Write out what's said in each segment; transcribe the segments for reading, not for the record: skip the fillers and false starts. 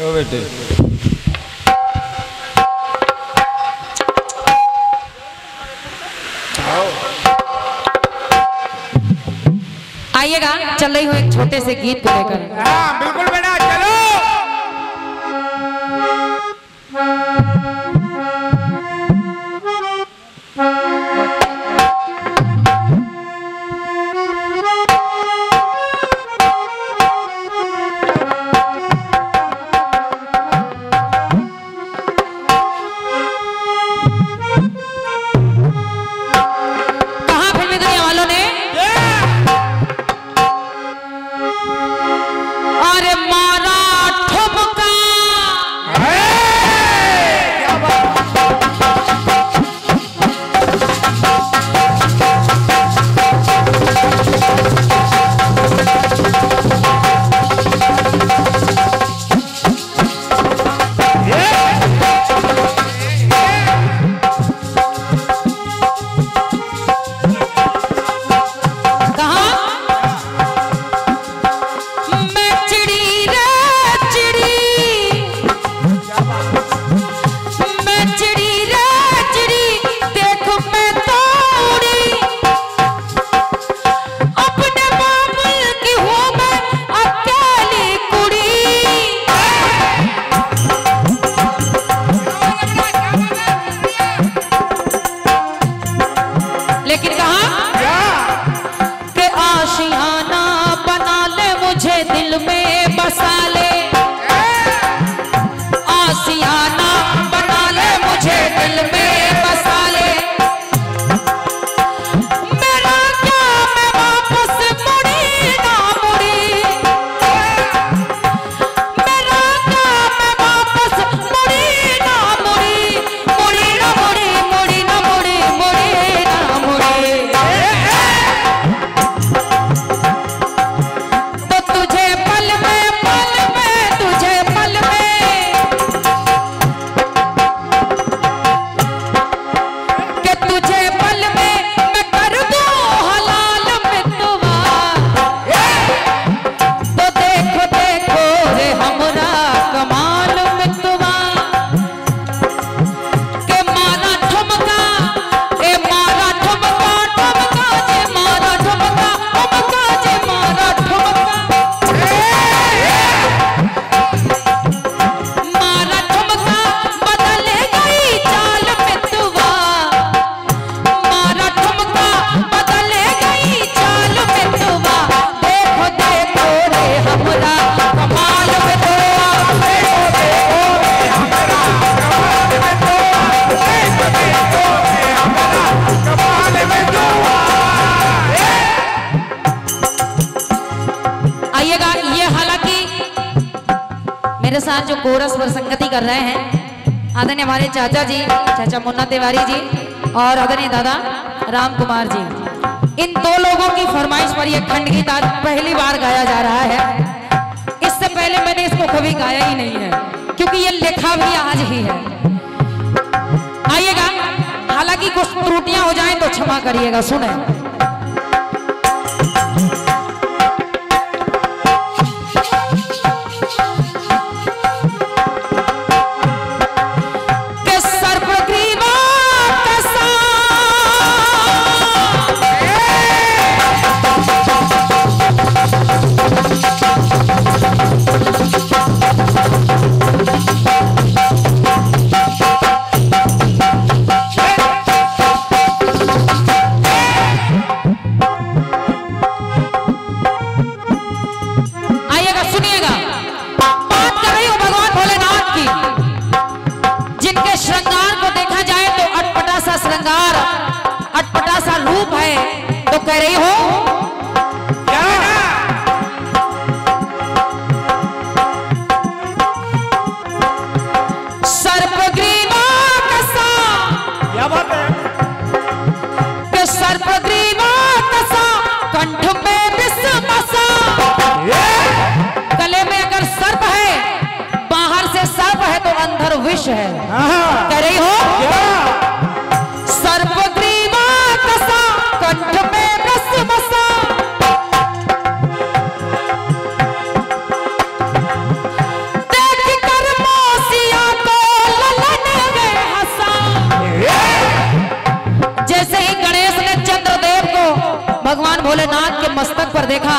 लो बेटे आइएगा, चल रही हो एक छोटे से गीत को लेकर। हाँ बिल्कुल बेटा चलो। जो कोरस पर संगति कर रहे हैं आदरणीय हमारे चाचा जी, चाचा मुन्ना तिवारी जी और आदरणीय दादा राम कुमार जी, इन दो लोगों की फरमाइश पर यह खंड गीत आज पहली बार गाया जा रहा है। इससे पहले मैंने इसको कभी गाया ही नहीं है क्योंकि ये लिखा भी आज ही है। आइएगा, हालांकि कुछ त्रुटियां हो जाए तो क्षमा करिएगा। सुने भोलेनाथ के मस्तक पर देखा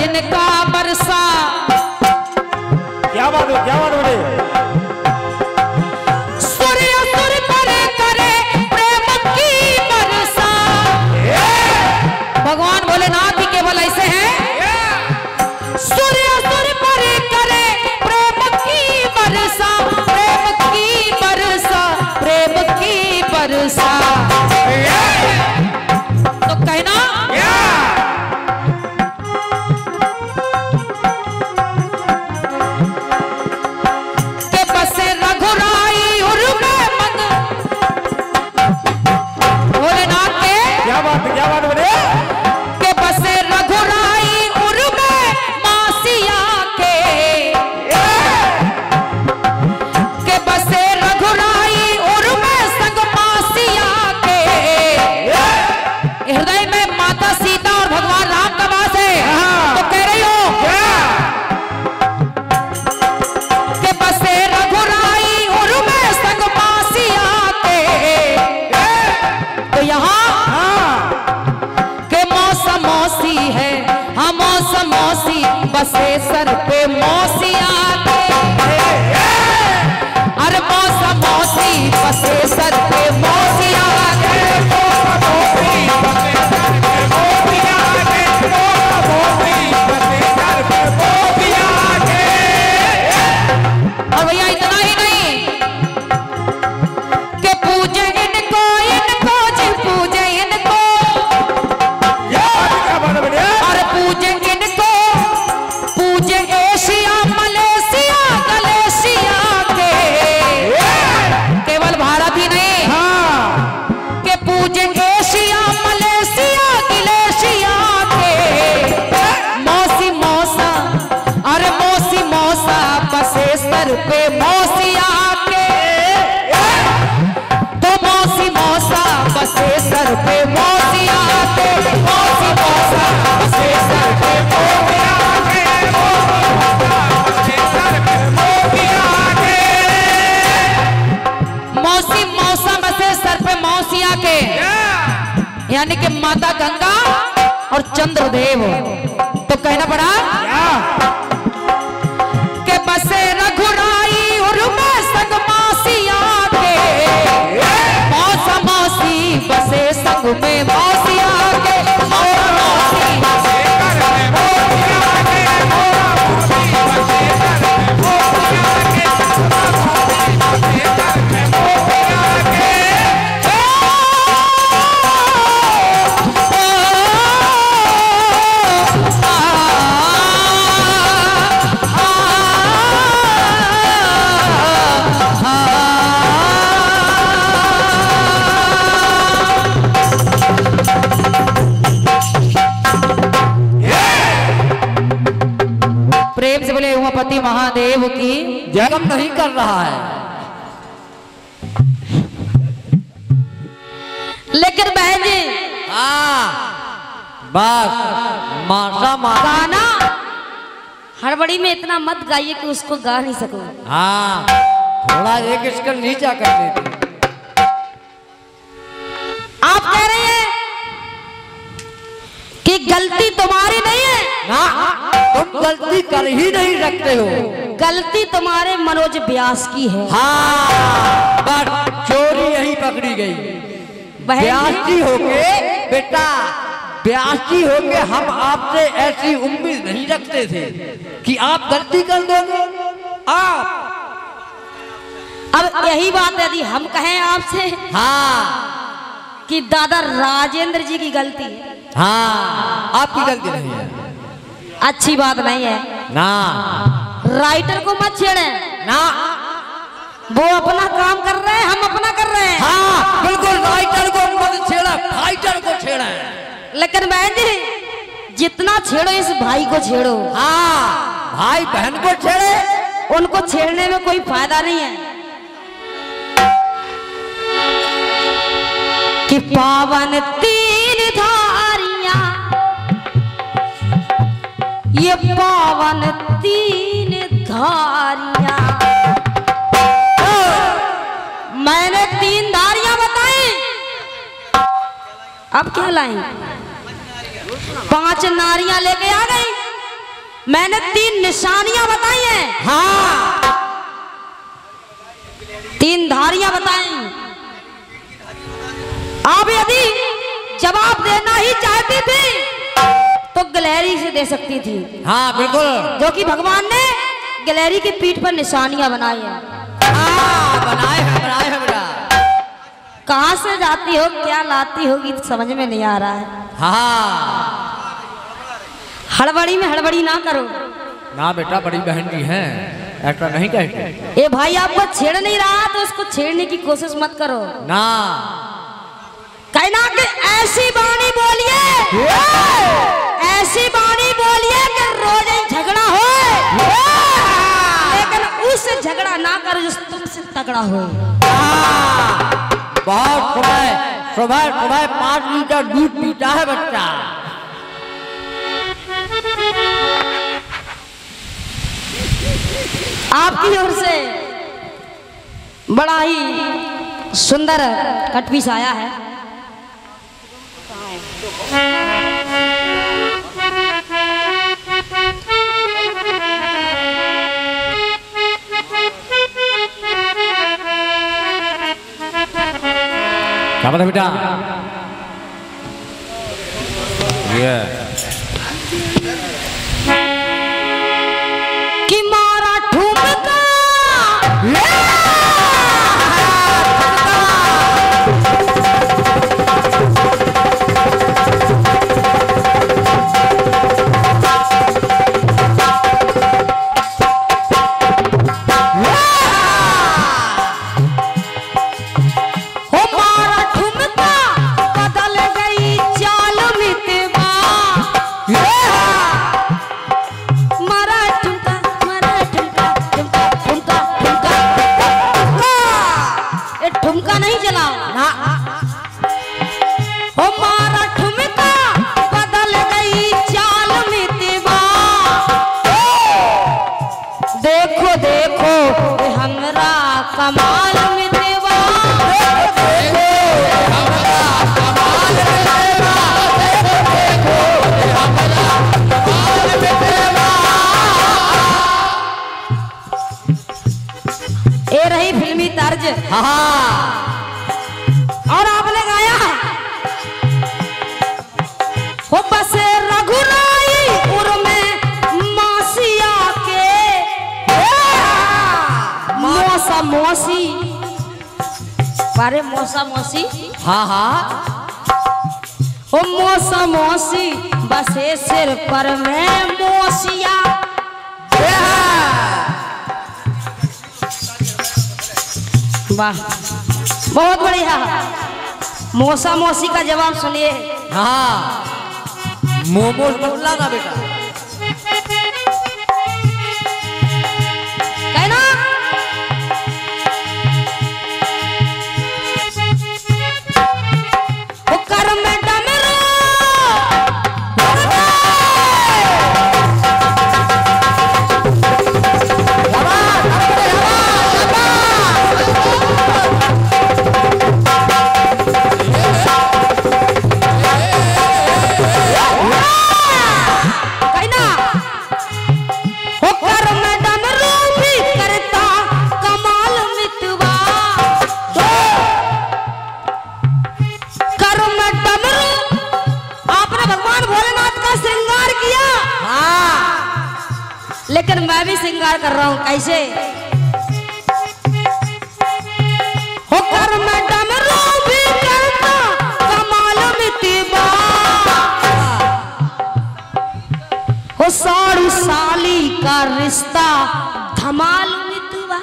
जिनका बरसा। क्या बात है, क्या बात है। बसे सर पे मौसी आते, हर मौसा मौसी बसे सर पे मौसी आते, और भैया इतना ही नहीं कि पूजे इनको, इनको जी पूजे इनको, और पूजे पे मौसी आके, तो मौसी मौसा बसे सर पे मौसी आके, मौसी मौसा बसे सर पे मौसी आके, मौसी मौसा बसे सर पे मौसी आके, मौसी मौसा बसे सर पे मौसी आके, यानी कि माता गंगा और चंद्रदेव। तो कहना पड़ा के बसे बसे संग में मौसी आके, महादेव की जयगम नहीं कर रहा है। लेकिन बहन जी बस माता गाना हड़बड़ी में इतना मत गाइए कि उसको गा नहीं सको। थोड़ा एक इसका नीचा कर देते। आप कह रहे हैं कि गलती तुम्हारी नहीं है ना, तुम गलती कर ही नहीं रखते हो, गलती तुम्हारे मनोज ब्यास की है। पर चोरी यही पकड़ी गई। ब्यास की होके बेटा, ब्यास की होके हम आपसे ऐसी उम्मीद नहीं रखते थे कि आप गलती कर दोगे। आप अब यही बात यदि हम कहें आपसे कि दादा राजेंद्र जी की गलती है, आपकी गलती नहीं है, अच्छी बात नहीं है ना। राइटर को मत छेड़े ना, वो अपना काम कर रहे हैं, हम अपना कर रहे हैं। बिल्कुल, राइटर को मत छेड़ा, फाइटर को छेड़ा। लेकिन बहन जी जितना छेड़ो इस भाई को छेड़ो। भाई बहन को छेड़े, उनको छेड़ने में कोई फायदा नहीं है कि पावन तीर धारिया, ये पावन तीन धारिया। मैंने तीन धारिया बताई, अब क्या लाएं? पांच नारियां लेके आ गई। मैंने तीन निशानियां बताई हैं। हाँ, तीन धारियां बताई। आप यदि जवाब देना ही चाहती थी तो गिलहरी से दे सकती थी। हाँ बिल्कुल, जो कि भगवान ने गिलहरी की पीठ पर निशानियां बनाई हैं। बनाए हैं बड़ा। कहाँ से जाती हो, क्या लाती होगी, समझ में नहीं आ रहा है। हाँ, हड़बड़ी में हड़बड़ी ना करो ना बेटा, बड़ी बहन जी हैं, ऐसा नहीं कहते। ए भाई, आपको छेड़ नहीं रहा तो उसको छेड़ने की कोशिश मत करो ना। कहना कि ऐसी बाणी बोलिए कि रोज ही झगड़ा हो, लेकिन उससे झगड़ा ना करो जो तुमसे तगड़ा हो। बहुत सुबह 5 लीटर दूध पीता है बच्चा। आपकी ओर से बड़ा ही सुंदर कटपीस आया है। क्या बात है बेटा? और आपने गाया हो बस रघुराई उर में मासिया के मौसा मौसी, अरे मौसा मौसी। हाँ, मौसा मौसी बसे सिर पर मैं मौसिया। वाह, बहुत बढ़िया। मौसा मौसी का जवाब सुनिए। हाँ, मोमोज बोला ना बेटा, कहना कर रहा हूं कैसे होकर मैं डमरू भी करता कमाल मितबा हो, साड़ू साली का रिश्ता धमाल मितबा।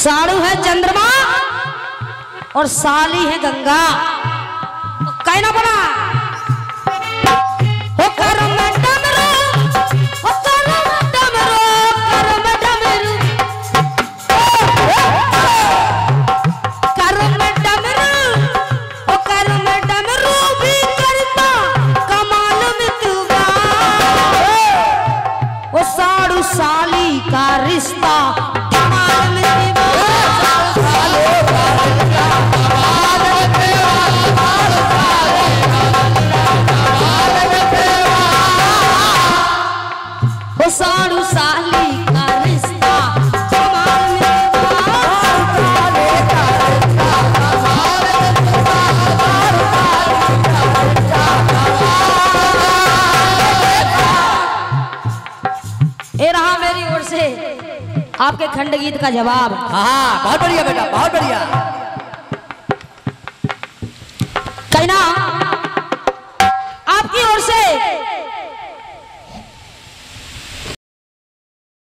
साड़ू है चंद्रमा और साली है गंगा। कहना पड़ा ये रहा मेरी ओर से आपके खंड गीत का जवाब। हाँ, बहुत बढ़िया बेटा, बहुत बढ़िया।